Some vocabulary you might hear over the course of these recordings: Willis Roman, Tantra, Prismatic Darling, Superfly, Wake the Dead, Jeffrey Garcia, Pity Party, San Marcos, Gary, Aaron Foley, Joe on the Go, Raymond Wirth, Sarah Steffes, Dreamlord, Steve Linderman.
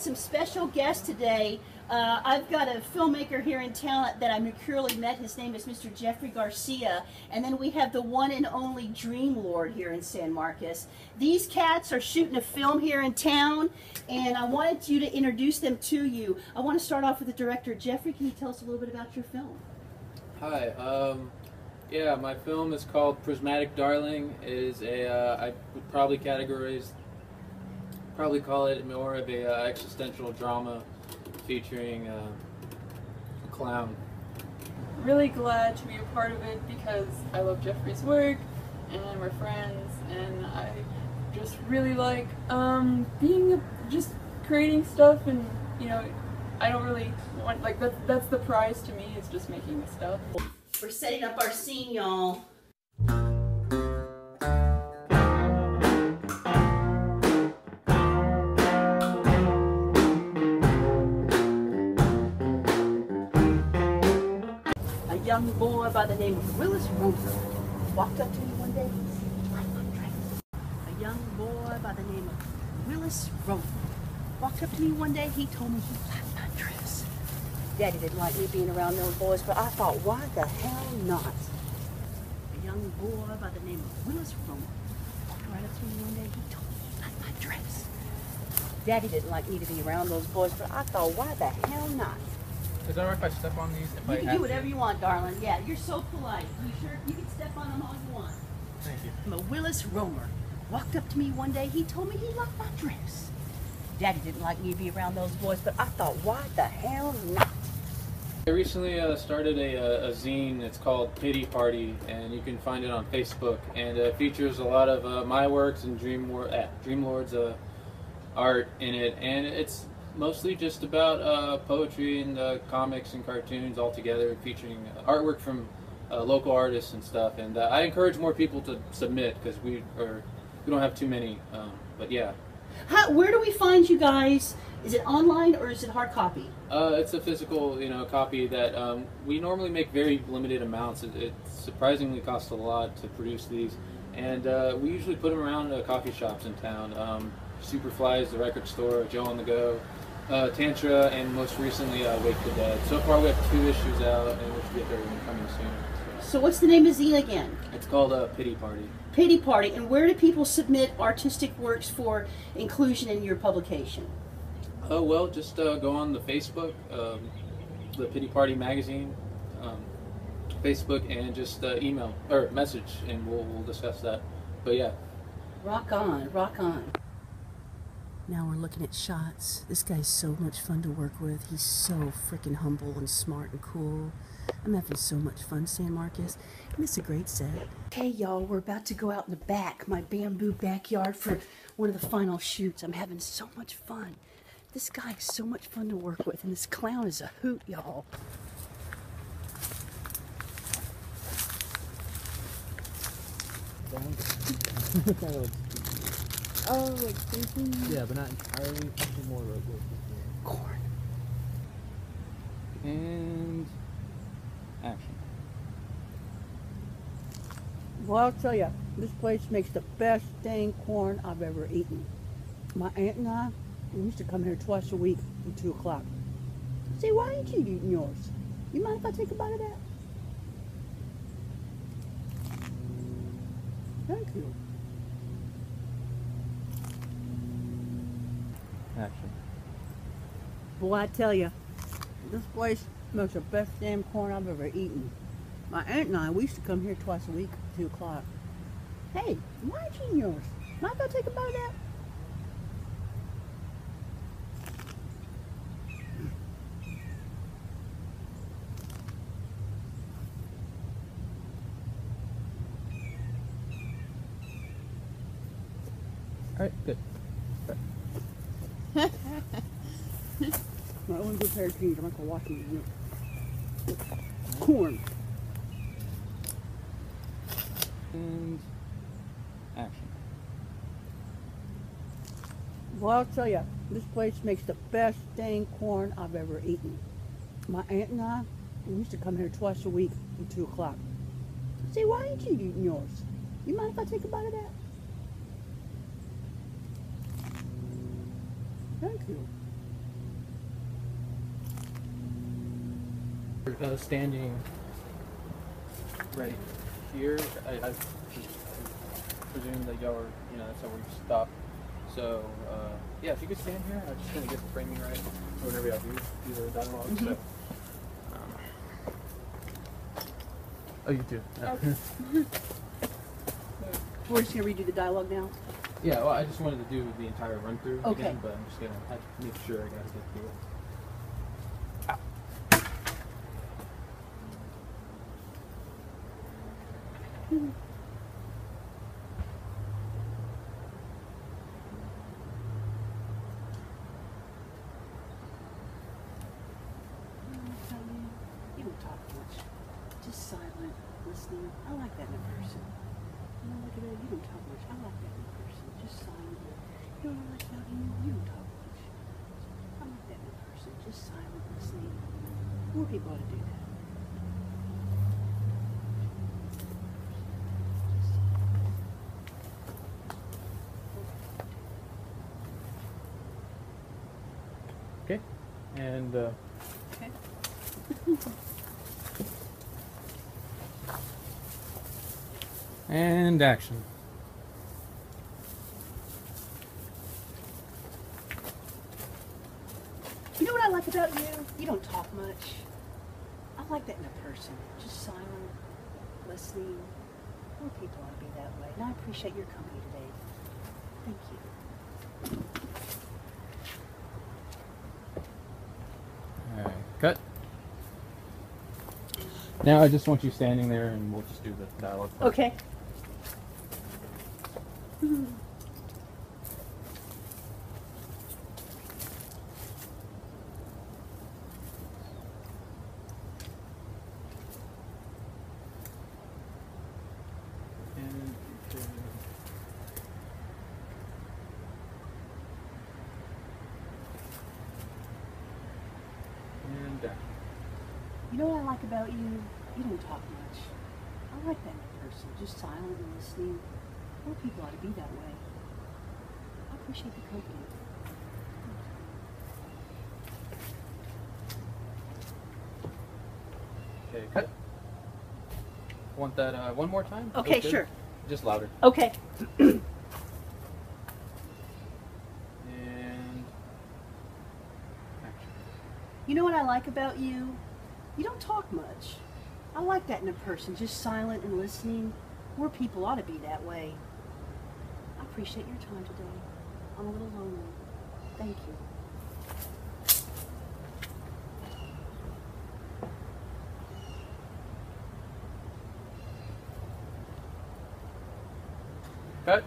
got some special guests today. I've got a filmmaker here in town that I mercurially met. His name is Mr. Jeffrey Garcia. And then we have the one and only Dreamlord here in San Marcos. These cats are shooting a film here in town, and I wanted you to introduce them to you. I want to start off with the director. Jeffrey, can you tell us a little bit about your film? Hi. Yeah, my film is called Prismatic Darling. It is a, I would probably call it more of a existential drama featuring a clown. Really glad to be a part of it because I love Jeffrey's work and we're friends, and I just really like just creating stuff, and you know, I don't really want, like, that's the prize to me, is just making the stuff. We're setting up our scene, y'all. A young boy by the name of Willis Roman walked up to me one day. A young boy by the name of Willis Roman walked up to me one day. He told me he liked my dress. Daddy didn't like me being around those boys, but I thought, why the hell not? A young boy by the name of Willis Roman walked right up to me one day. He told me he liked my dress. Daddy didn't like me to be around those boys, but I thought, why the hell not? Is that right if I step on these? If you can do whatever you want, darling. Yeah, you're so polite. You can step on them all you want. Thank you. Willis Romer walked up to me one day. He told me he liked my dress. Daddy didn't like me to be around those boys, but I thought, why the hell not? I recently started a zine. It's called Pity Party, and you can find it on Facebook. And it features a lot of my works and Dreamlord's art in it, and it's mostly just about poetry and comics and cartoons all together, featuring artwork from local artists and stuff. And I encourage more people to submit because we don't have too many. But yeah. Where do we find you guys? Is it online or is it hard copy? It's a physical, copy that we normally make very limited amounts. It surprisingly costs a lot to produce these, and we usually put them around coffee shops in town. Superfly is the record store, Joe on the Go, Tantra, and most recently Wake the Dead. So far we have 2 issues out, and we should get 3rd one coming soon. So what's the name of zine again? It's called Pity Party. Pity Party. And where do people submit artistic works for inclusion in your publication? Oh, well, just go on the Facebook, the Pity Party magazine, Facebook, and just email or message, and we'll discuss that. But yeah. Rock on, rock on. Now we're looking at shots. This guy's so much fun to work with. He's so freaking humble and smart and cool. I'm having so much fun, San Marcos. And it's a great set. Hey y'all, we're about to go out in the back, my bamboo backyard, for one of the final shoots. I'm having so much fun. This guy is so much fun to work with, and this clown is a hoot, y'all. Oh, like thinking? Yeah, but not entirely. Something more like corn. And action. Well, I'll tell you, this place makes the best dang corn I've ever eaten. My aunt and I, we used to come here twice a week at 2 o'clock. Say, why ain't you eating yours? You mind if I take a bite of that? Thank you. Action. Well, I tell you, this place makes the best damn corn I've ever eaten. My aunt and I, we used to come here twice a week at 2 o'clock. Hey, why aren't you eating yours? Might I go take a bite of that? All right, good. My own good pair of jeans. I'm not gonna wash them. Corn. And action. Well, I'll tell you, this place makes the best dang corn I've ever eaten. My aunt and I, we used to come here twice a week at 2 o'clock. Say, why ain't you eating yours? You mind if I take a bite of that? Thank you. Standing right here, I presume that y'all are, you know, that's how we stopped. So, yeah, if you could stand here, I'm just going to get the framing right for whenever y'all do either dialogue. Mm-hmm. So. Oh, you do. Yeah. Okay. We're just going to redo the dialogue now? Yeah, well, I just wanted to do the entire run through again, but I'm just going to make sure I got to get through it. You don't talk much. Just silent, listening. I like that in a person. You know, look at that. You don't talk much. I like that in a person. Just silent. You don't like that. You don't talk much. I like that in a person. Just silent, listening. More people ought to do that. And okay. And action. You know what I like about you? You don't talk much. I like that in a person. Just silent, listening. More people ought to be that way. And I appreciate your company today. Thank you. Cut. Now I just want you standing there and we'll just do the dialogue part. Okay. About you, you don't talk much. I like that person, just silent and listening. More people ought to be that way. I appreciate the company. Okay, cut. Want that one more time? Okay, sure. Just louder. Okay. And action. You know what I like about you? You don't talk much. I like that in a person, just silent and listening. More people ought to be that way. I appreciate your time today. I'm a little lonely. Thank you. Cut.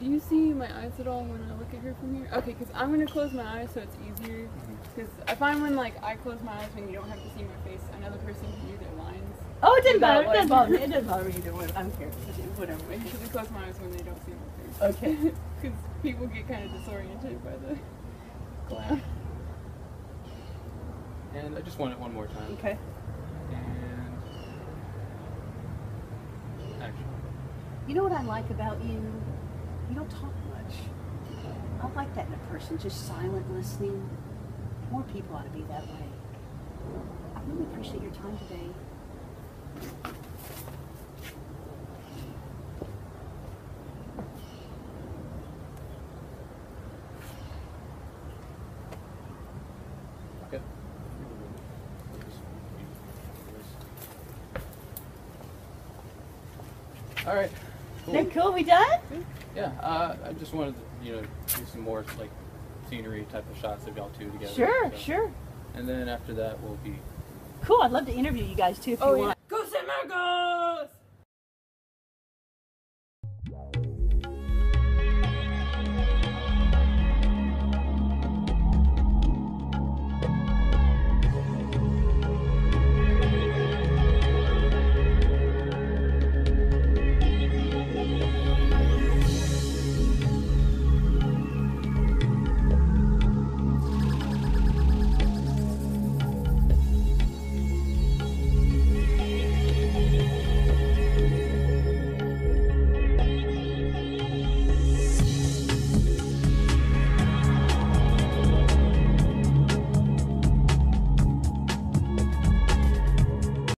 Do you see my eyes at all when I look at her from here? Okay, because I'm going to close my eyes so it's easier. Because I find when, like, I close my eyes when you don't have to see my face, another person can do their lines. Oh, it didn't bother me. It didn't bother me either way. I don't care. Whatever. I usually close my eyes when they don't see my face. Okay. Because people get kind of disoriented by the clown. And I just want it one more time. Okay. And action. You know what I like about you? You don't talk much. I like that in a person, just silent listening. More people ought to be that way. I really appreciate your time today. Okay. All right. Cool. Then cool, we done? Yeah, I just wanted to, you know, do some more like scenery type of shots of y'all two together. Sure, so. Sure. And then after that, we'll be. Cool. I'd love to interview you guys too if you want. Go San Marcos!